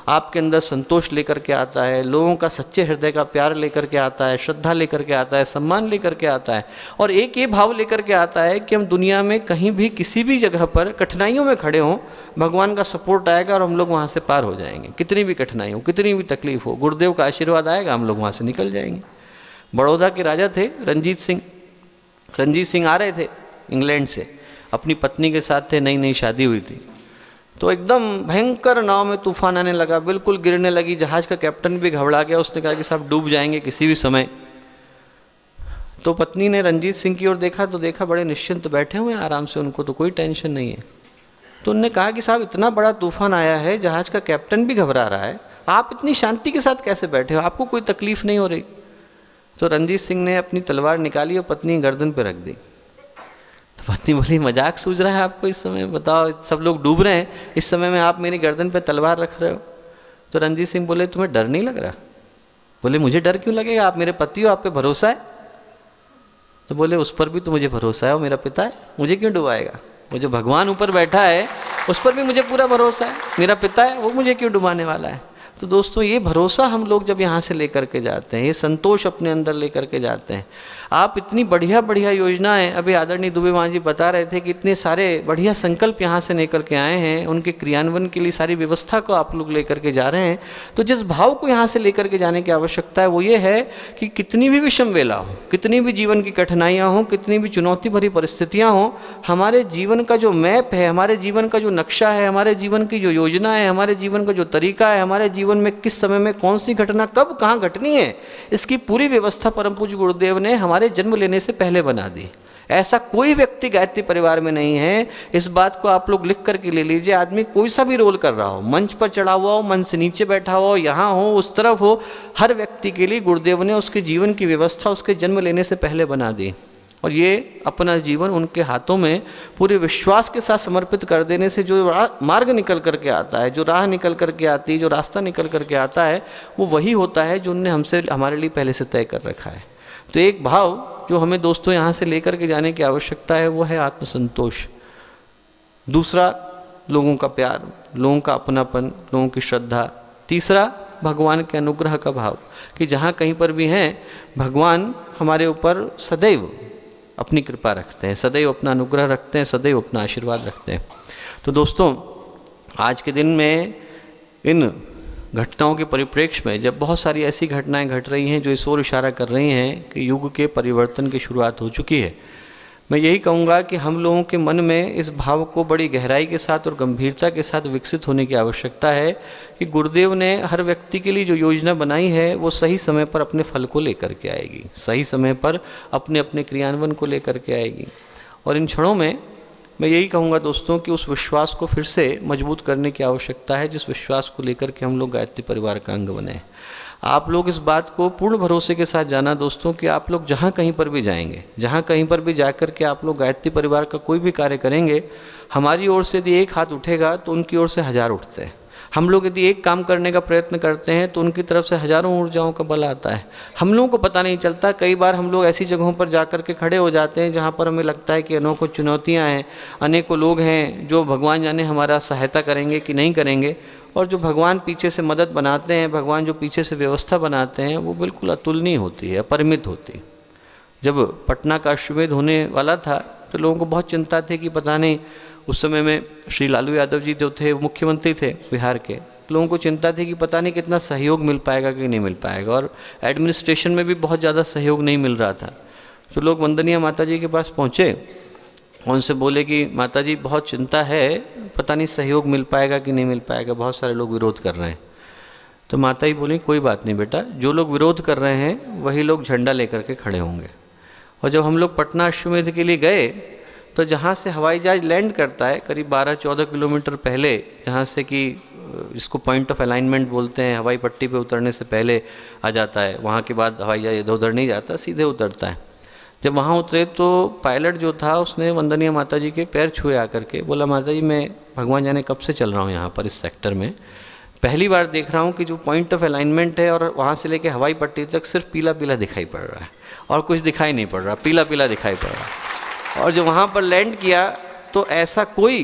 आपके अंदर संतोष लेकर के आता है, लोगों का सच्चे हृदय का प्यार लेकर के आता है, श्रद्धा लेकर के आता है, सम्मान लेकर के आता है। और एक ये भाव लेकर के आता है कि हम दुनिया में कहीं भी किसी भी जगह पर कठिनाइयों में खड़े हों, भगवान का सपोर्ट आएगा और हम लोग वहाँ से पार हो जाएंगे। कितनी भी कठिनाई हो, कितनी भी तकलीफ हो, गुरुदेव का आशीर्वाद आएगा, हम लोग वहाँ से निकल जाएंगे। बड़ौदा के राजा थे रंजीत सिंह आ रहे थे इंग्लैंड से, अपनी पत्नी के साथ थे, नई नई शादी हुई थी। तो एकदम भयंकर नाव में तूफान आने लगा, बिल्कुल गिरने लगी, जहाज़ का कैप्टन भी घबरा गया। उसने कहा कि साहब डूब जाएंगे किसी भी समय। तो पत्नी ने रंजीत सिंह की ओर देखा तो देखा बड़े निश्चिंत बैठे हुए हैं आराम से, उनको तो कोई टेंशन नहीं है। तो उनने कहा कि साहब इतना बड़ा तूफान आया है, जहाज़ का कैप्टन भी घबरा रहा है, आप इतनी शांति के साथ कैसे बैठे हो, आपको कोई तकलीफ़ नहीं हो रही। तो रंजीत सिंह ने अपनी तलवार निकाली और पत्नी गर्दन पर रख दी। पत्नी बोली मजाक सूझ रहा है आपको, इस समय बताओ सब लोग डूब रहे हैं, इस समय में आप मेरी गर्दन पे तलवार रख रहे हो। तो रंजीत सिंह बोले तुम्हें डर नहीं लग रहा। बोले मुझे डर क्यों लगेगा, आप मेरे पति हो, आप पे भरोसा है। तो बोले उस पर भी तो मुझे भरोसा है, वो मेरा पिता है, मुझे क्यों डुबाएगा, वो जो भगवान ऊपर बैठा है उस पर भी मुझे पूरा भरोसा है, मेरा पिता है, वो मुझे क्यों डुबाने वाला है। तो दोस्तों ये भरोसा हम लोग जब यहाँ से लेकर के जाते हैं, ये संतोष अपने अंदर लेकर के जाते हैं। आप इतनी बढ़िया बढ़िया योजनाएं, अभी आदरणीय दुबे मां जी बता रहे थे कि इतने सारे बढ़िया संकल्प यहाँ से लेकर के आए हैं, उनके क्रियान्वयन के लिए सारी व्यवस्था को आप लोग लेकर के जा रहे हैं। तो जिस भाव को यहाँ से लेकर के जाने की आवश्यकता है वो ये है कि कितनी भी विषम वेला हो, कितनी भी जीवन की कठिनाइयाँ हों, कितनी भी चुनौती भरी परिस्थितियाँ हों, हमारे जीवन का जो मैप है, हमारे जीवन का जो नक्शा है, हमारे जीवन की जो योजना है, हमारे जीवन का जो तरीका है, हमारे जीवन में किस समय में कौन सी घटना कब कहाँ घटनी है, इसकी पूरी व्यवस्था परम पूज्य गुरुदेव ने हमारे जन्म लेने से पहले बना दी। ऐसा कोई व्यक्ति गायत्री परिवार में नहीं है, इस बात को आप लोग लिख करके ले लीजिए। आदमी कोई सा भी रोल कर रहा हो, मंच पर चढ़ा हुआ हो, मंच से नीचे बैठा हो, यहाँ हो, उस तरफ हो, हर व्यक्ति के लिए गुरुदेव ने उसके जीवन की व्यवस्था उसके जन्म लेने से पहले बना दी। और ये अपना जीवन उनके हाथों में पूरे विश्वास के साथ समर्पित कर देने से जो मार्ग निकल करके आता है, जो राह निकल करके आती है, जो रास्ता निकल करके आता है, वो वही होता है जो उनने हमसे हमारे लिए पहले से तय कर रखा है। तो एक भाव जो हमें दोस्तों यहाँ से लेकर के जाने की आवश्यकता है वो है आत्मसंतोष। दूसरा, लोगों का प्यार, लोगों का अपनापन, लोगों की श्रद्धा। तीसरा, भगवान के अनुग्रह का भाव कि जहाँ कहीं पर भी हैं भगवान हमारे ऊपर सदैव अपनी कृपा रखते हैं, सदैव अपना अनुग्रह रखते हैं, सदैव अपना आशीर्वाद रखते हैं। तो दोस्तों आज के दिन में इन घटनाओं के परिप्रेक्ष्य में जब बहुत सारी ऐसी घटनाएं घट रही हैं जो इस ओर इशारा कर रही हैं कि युग के परिवर्तन की शुरुआत हो चुकी है, मैं यही कहूँगा कि हम लोगों के मन में इस भाव को बड़ी गहराई के साथ और गंभीरता के साथ विकसित होने की आवश्यकता है कि गुरुदेव ने हर व्यक्ति के लिए जो योजना बनाई है वो सही समय पर अपने फल को लेकर के आएगी, सही समय पर अपने अपने क्रियान्वयन को लेकर के आएगी। और इन क्षणों में मैं यही कहूँगा दोस्तों कि उस विश्वास को फिर से मजबूत करने की आवश्यकता है जिस विश्वास को लेकर के हम लोग गायत्री परिवार का अंग बने। आप लोग इस बात को पूर्ण भरोसे के साथ जाना दोस्तों कि आप लोग जहाँ कहीं पर भी जाएंगे, जहाँ कहीं पर भी जाकर के आप लोग गायत्री परिवार का कोई भी कार्य करेंगे, हमारी ओर से यदि एक हाथ उठेगा तो उनकी ओर से हज़ार उठते हैं। हम लोग यदि एक काम करने का प्रयत्न करते हैं तो उनकी तरफ से हज़ारों ऊर्जाओं का बल आता है। हम लोगों को पता नहीं चलता, कई बार हम लोग ऐसी जगहों पर जाकर के खड़े हो जाते हैं जहाँ पर हमें लगता है कि अनेकों चुनौतियाँ हैं, अनेकों लोग हैं जो भगवान जाने हमारा सहायता करेंगे कि नहीं करेंगे, और जो भगवान पीछे से मदद बनाते हैं, भगवान जो पीछे से व्यवस्था बनाते हैं वो बिल्कुल अतुलनीय होती है, अपरिमित होती है। जब पटना का अश्वमेध होने वाला था तो लोगों को बहुत चिंता थी कि पता नहीं, उस समय में श्री लालू यादव जी जो थे वो मुख्यमंत्री थे बिहार के, लोगों को चिंता थी कि पता नहीं कितना सहयोग मिल पाएगा कि नहीं मिल पाएगा, और एडमिनिस्ट्रेशन में भी बहुत ज़्यादा सहयोग नहीं मिल रहा था। तो लोग वंदनीय माता जी के पास पहुँचे, उनसे बोले कि माता जी बहुत चिंता है, पता नहीं सहयोग मिल पाएगा कि नहीं मिल पाएगा, बहुत सारे लोग विरोध कर रहे हैं। तो माता जी बोली कोई बात नहीं बेटा, जो लोग विरोध कर रहे हैं वही लोग झंडा लेकर के खड़े होंगे। और जब हम लोग पटना अश्वमेध के लिए गए तो जहाँ से हवाई जहाज लैंड करता है करीब 12-14 किलोमीटर पहले, जहाँ से कि इसको पॉइंट ऑफ अलाइनमेंट बोलते हैं, हवाई पट्टी पे उतरने से पहले आ जाता है, वहाँ के बाद हवाई जहाज इधर उधर नहीं जाता, सीधे उतरता है। जब वहाँ उतरे तो पायलट जो था उसने वंदनीय माता जी के पैर छुए आकर के बोला, माता जी मैं भगवान जाने कब से चल रहा हूँ यहाँ पर इस सेक्टर में, पहली बार देख रहा हूँ कि जो पॉइंट ऑफ अलाइनमेंट है और वहाँ से लेके हवाई पट्टी तक सिर्फ पीला पीला दिखाई पड़ रहा है और कुछ दिखाई नहीं पड़ रहा, पीला पीला दिखाई पड़ रहा है। और जब वहाँ पर लैंड किया तो ऐसा कोई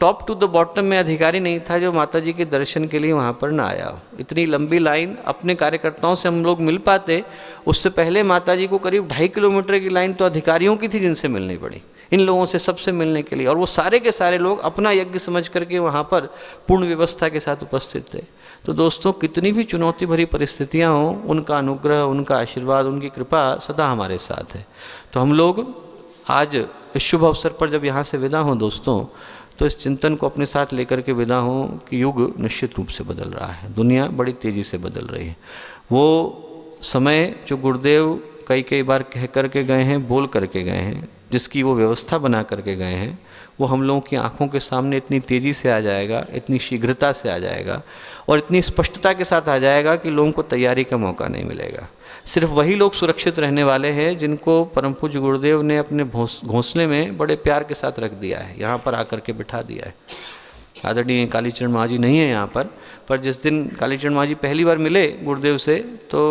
टॉप टू द बॉटम में अधिकारी नहीं था जो माता जी के दर्शन के लिए वहाँ पर ना आया हो। इतनी लंबी लाइन अपने कार्यकर्ताओं से हम लोग मिल पाते, उससे पहले माता जी को करीब 2.5 किलोमीटर की लाइन तो अधिकारियों की थी जिनसे मिलनी पड़ी, इन लोगों से सबसे मिलने के लिए, और वो सारे के सारे लोग अपना यज्ञ समझ करके वहाँ पर पूर्ण व्यवस्था के साथ उपस्थित थे। तो दोस्तों कितनी भी चुनौती भरी परिस्थितियाँ हों, उनका अनुग्रह, उनका आशीर्वाद, उनकी कृपा सदा हमारे साथ है। तो हम लोग आज इस शुभ अवसर पर जब यहाँ से विदा हों दोस्तों, तो इस चिंतन को अपने साथ लेकर के विदा हों कि युग निश्चित रूप से बदल रहा है, दुनिया बड़ी तेज़ी से बदल रही है। वो समय जो गुरुदेव कई कई बार कह कर के गए हैं, बोल करके गए हैं, जिसकी वो व्यवस्था बना करके गए हैं, वो हम लोगों की आंखों के सामने इतनी तेज़ी से आ जाएगा, इतनी शीघ्रता से आ जाएगा और इतनी स्पष्टता के साथ आ जाएगा कि लोगों को तैयारी का मौका नहीं मिलेगा। सिर्फ वही लोग सुरक्षित रहने वाले हैं जिनको परम पूज्य गुरुदेव ने अपने घोंसले में बड़े प्यार के साथ रख दिया है, यहाँ पर आकर के बिठा दिया है। आदरणीय कालीचरण महाजी नहीं है यहाँ पर जिस दिन कालीचरण महाजी पहली बार मिले गुरुदेव से तो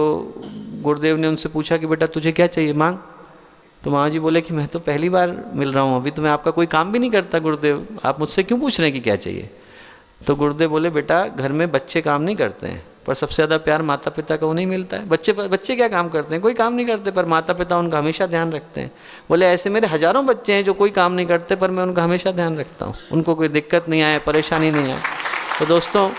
गुरुदेव ने उनसे पूछा कि बेटा तुझे क्या चाहिए, मांग। तो महाजी बोले कि मैं तो पहली बार मिल रहा हूँ, अभी तो मैं आपका कोई काम भी नहीं करता गुरुदेव, आप मुझसे क्यों पूछ रहे हैं कि क्या चाहिए। तो गुरुदेव बोले बेटा घर में बच्चे काम नहीं करते हैं पर सबसे ज़्यादा प्यार माता पिता का उन्हें मिलता है। बच्चे क्या काम करते हैं, कोई काम नहीं करते, पर माता पिता उनका हमेशा ध्यान रखते हैं। बोले ऐसे मेरे हज़ारों बच्चे हैं जो कोई काम नहीं करते पर मैं उनका हमेशा ध्यान रखता हूँ, उनको कोई दिक्कत नहीं आए, परेशानी नहीं आए। तो दोस्तों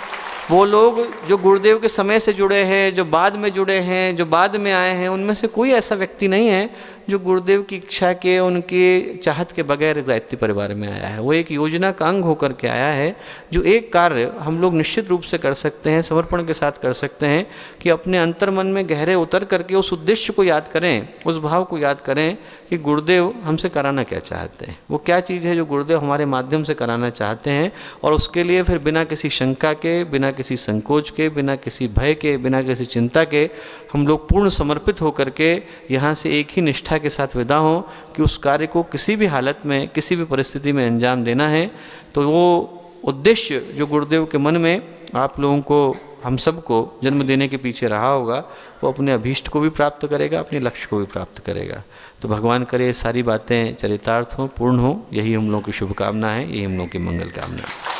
वो लोग जो गुरुदेव के समय से जुड़े हैं, जो बाद में जुड़े हैं, जो बाद में आए हैं, उनमें से कोई ऐसा व्यक्ति नहीं है जो गुरुदेव की इच्छा के, उनकी चाहत के बगैर गायत्री परिवार में आया है। वो एक योजना का अंग होकर के आया है, जो एक कार्य हम लोग निश्चित रूप से कर सकते हैं, समर्पण के साथ कर सकते हैं कि अपने अंतर्मन में गहरे उतर करके उस उद्देश्य को याद करें, उस भाव को याद करें कि गुरुदेव हमसे कराना क्या चाहते हैं, वो क्या चीज़ है जो गुरुदेव हमारे माध्यम से कराना चाहते हैं। और उसके लिए फिर बिना किसी शंका के, बिना किसी संकोच के, बिना किसी भय के, बिना किसी चिंता के हम लोग पूर्ण समर्पित होकर के यहाँ से एक ही निष्ठा के साथ विदा हो कि उस कार्य को किसी भी हालत में, किसी भी परिस्थिति में अंजाम देना है। तो वो उद्देश्य जो गुरुदेव के मन में आप लोगों को हम सबको जन्म देने के पीछे रहा होगा, वो अपने अभीष्ट को भी प्राप्त करेगा, अपने लक्ष्य को भी प्राप्त करेगा। तो भगवान करे सारी बातें चरितार्थ हों, पूर्ण हों। यही हम लोगों की शुभकामना है, यही हम लोगों की मंगल कामना है।